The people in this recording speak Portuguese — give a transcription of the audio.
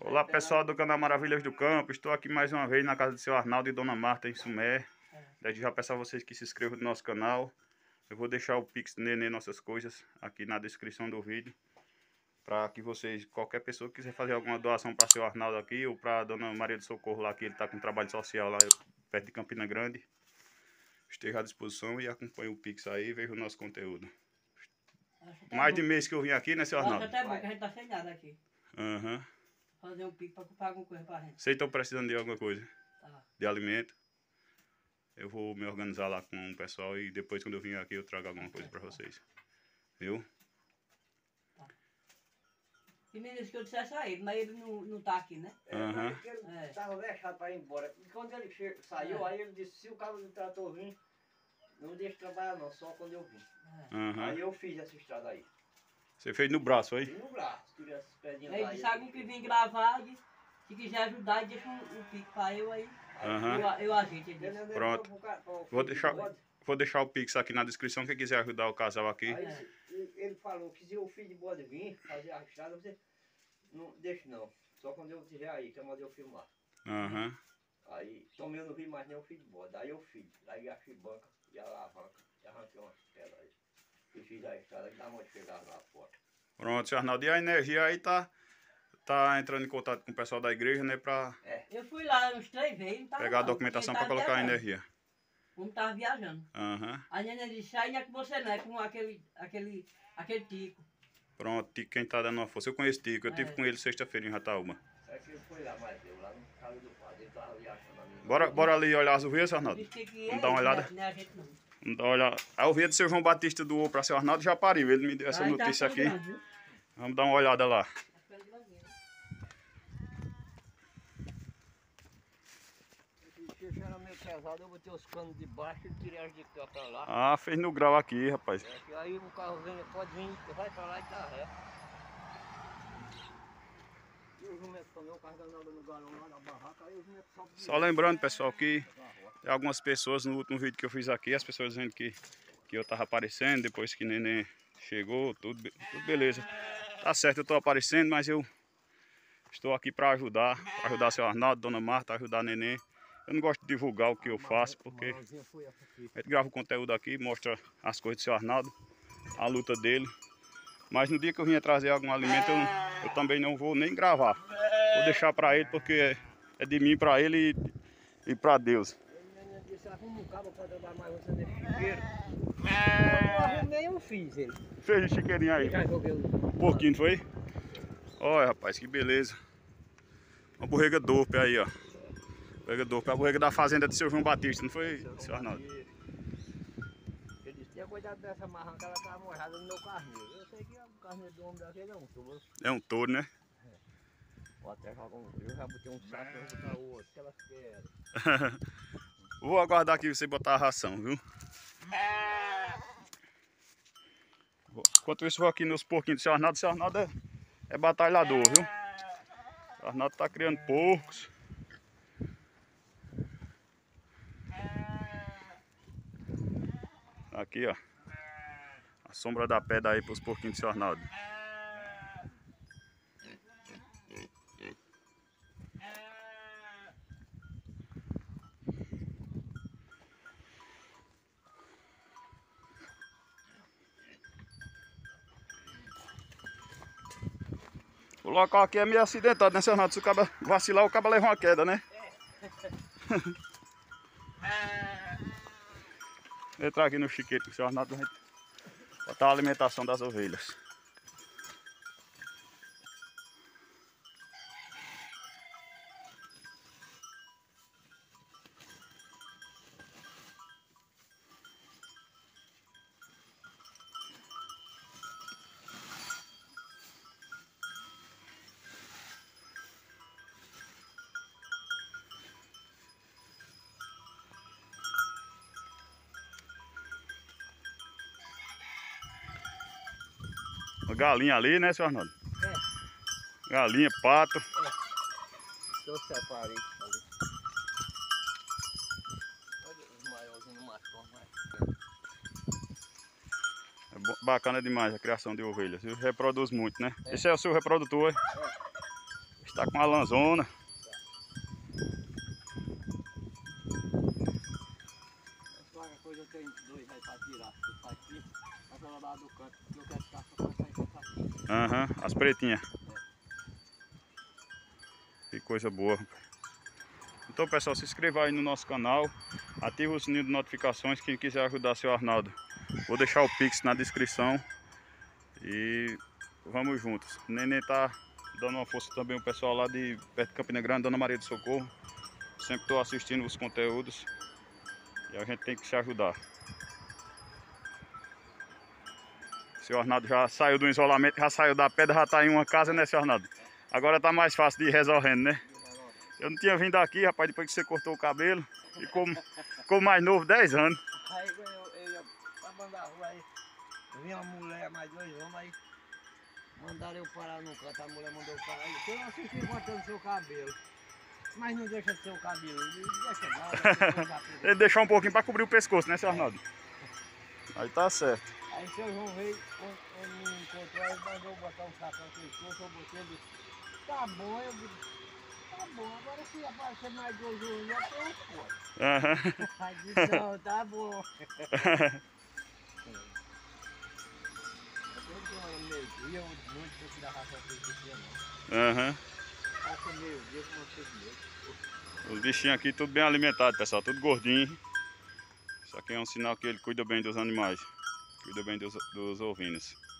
Olá pessoal do canal Maravilhas do Campo, estou aqui mais uma vez na casa do seu Arnaldo e Dona Marta em Sumé. Desde já peço a vocês que se inscrevam no nosso canal. Eu vou deixar o Pix Neném Nossas Coisas aqui na descrição do vídeo, para que vocês, qualquer pessoa que quiser fazer alguma doação para o seu Arnaldo aqui ou para a Dona Maria do Socorro lá, que ele está com trabalho social lá perto de Campina Grande, esteja à disposição e acompanhe o Pix aí e veja o nosso conteúdo. Mais de mês que eu vim aqui, né, seu Arnaldo? Até bom que a gente tá sem nada aqui. Aham. Fazer um pico pra comprar alguma coisa pra gente. Vocês estão precisando de alguma coisa? Tá. De alimento? Eu vou me organizar lá com o pessoal e depois, quando eu vim aqui, eu trago alguma coisa pra vocês. Viu? Tá. E meninos que eu dissesse a ele, mas ele não tá aqui, né? Aham. Ele tava vexado pra ir embora. E quando ele saiu, aí ele disse, se o carro do trator vir, não deixa trabalhar não, só quando eu vim. Uhum. Aí eu fiz essa estrada aí. Você fez no braço aí? Fiz no braço, tirei essas pedrinhas aí. Aí sabe que vem gravar, se quiser ajudar, deixa um pique pra eu aí. Uhum. Eu ajeito ele. Pronto. Vou deixar o pix aqui na descrição, quem quiser ajudar o casal aqui. Aí, ele falou que se o filho de bode vir fazer a estrada, você não deixa não. Só quando eu tiver aí, que é mais eu filmar. Aham. Uhum. Aí, como eu não vi mais nem o filho de bode, aí eu fiz. Aí a banca e a alavanca. E arranquei umas pedras aí. E fiz a estrada que dá uma chegada lá fora. Pronto, seu Arnaldo. E a energia aí tá entrando em contato com o pessoal da igreja, né? Pra... É. Eu fui lá uns 3 vezes. Pegar a documentação pra colocar a energia. Como tava viajando. Aham. Uhum. A neném disse, aí não é com você não, é com aquele Tico. Pronto, Tico, quem tá dando uma força. Eu conheço Tico, eu tive com ele sexta-feira em Rataúba. É que ele foi lá, mas eu lá no carro do padre, ele tava viajando ali. Bora ali olhar as ovelhas, seu Arnaldo? Vamos dar uma olhada? Não é a gente não. Olha, a ovelha do seu João Batista doou para seu Arnaldo já pariu. Ele me deu essa notícia aqui. Vamos dar uma olhada lá. Esse bicho era meio pesado, eu botei os canos de baixo e tirei as de cá para lá. Ah, fez no grau aqui, rapaz. É, aí o carro vem, pode vir, vai para lá e tá ré. Só lembrando, pessoal, que tem algumas pessoas no último vídeo que eu fiz aqui, as pessoas dizendo que eu tava aparecendo, depois que neném chegou, tudo beleza. Tá certo, eu tô aparecendo, mas eu estou aqui para ajudar, o seu Arnaldo, Dona Marta, ajudar neném. Eu não gosto de divulgar o que eu faço, porque a gente grava o conteúdo aqui, mostra as coisas do seu Arnaldo, a luta dele. Mas no dia que eu vinha trazer algum alimento, eu também não vou nem gravar. Vou deixar pra ele, porque é de mim pra ele e pra Deus. Ele disse, arruma um cabo pra dar mais você nesse chiqueiro. Eu arrumei, eu fiz ele. Fez o chiqueirinho aí. Um pouquinho, foi? Olha, rapaz, que beleza. Uma borrega dope aí, ó. Borrega dope. A borrega da fazenda de seu João Batista, não foi, seu Arnaldo? Cuidado dessa marranca, ela tá molhada no meu carneiro. Eu sei que o carneiro do homem daquele é um touro. É um touro, né? É. Vou até jogar um. Eu já botei um saco e vou botar outro, que elas querem. Vou aguardar aqui você botar a ração, viu? Enquanto isso, vou aqui nos porquinhos do seu Arnaldo. O seu Arnaldo é batalhador, viu? O seu Arnaldo tá criando porcos. Aqui, ó, a sombra da pedra aí para os porquinhos do seu Arnaldo. O local aqui é meio acidentado, né, seu Arnaldo? Se o cabo vacilar, o cabo leva uma queda, né? Vou entrar aqui no chiqueiro com o seu Arnaldo, botar a alimentação das ovelhas. Galinha ali, né, seu Arnaldo? É. Galinha, pato. É. Eu separei. Olha os maiorzinhos no macho, mas... Bacana demais a criação de ovelhas. Reproduz muito, né? É. Esse é o seu reprodutor, é? É. que tá com a lanzona. Qualquer coisa eu tenho dois aí pra tirar. Aqui, pra lá do canto, porque eu quero ficar só com essa aqui. Aham, as pretinhas. Que coisa boa, rapaz. Então, pessoal, se inscreva aí no nosso canal, ative o sininho de notificações. Quem quiser ajudar seu Arnaldo, vou deixar o Pix na descrição. E vamos juntos. O Neném tá dando uma força também, o pessoal lá de perto de Campina Grande, Dona Maria do Socorro. Sempre estou assistindo os conteúdos e a gente tem que se ajudar. O seu Arnaldo já saiu do isolamento, já saiu da pedra, já está em uma casa, né, seu Arnaldo? Agora tá mais fácil de ir resolvendo, né? Eu não tinha vindo aqui, rapaz, depois que você cortou o cabelo. Ficou mais novo, 10 anos. Aí eu ia pra mandar rua aí. Vinha uma mulher, mais dois homens aí. Mandaram eu parar no canto, a mulher mandou eu parar. Eu não assisti cortando seu cabelo. Mas não deixa de ser o cabelo. Ele deixou um pouquinho pra cobrir o pescoço, né, seu Arnaldo? Aí tá certo. Aí seu João veio, ele me encontrou, ele mandou botar um saco no pescoço, eu botei. Tá bom, eu disse. Tá bom, agora se aparecer mais dois juros, eu tenho fome. Aham. Não, tá bom. Eu tenho meio-dia, um monte de tirar raça do dia, não. Aham. Passa meio-dia com vocês mesmo. Os bichinhos aqui, tudo bem alimentados, pessoal, tudo gordinho. Isso aqui é um sinal que ele cuida bem dos animais, cuida bem dos ovinos.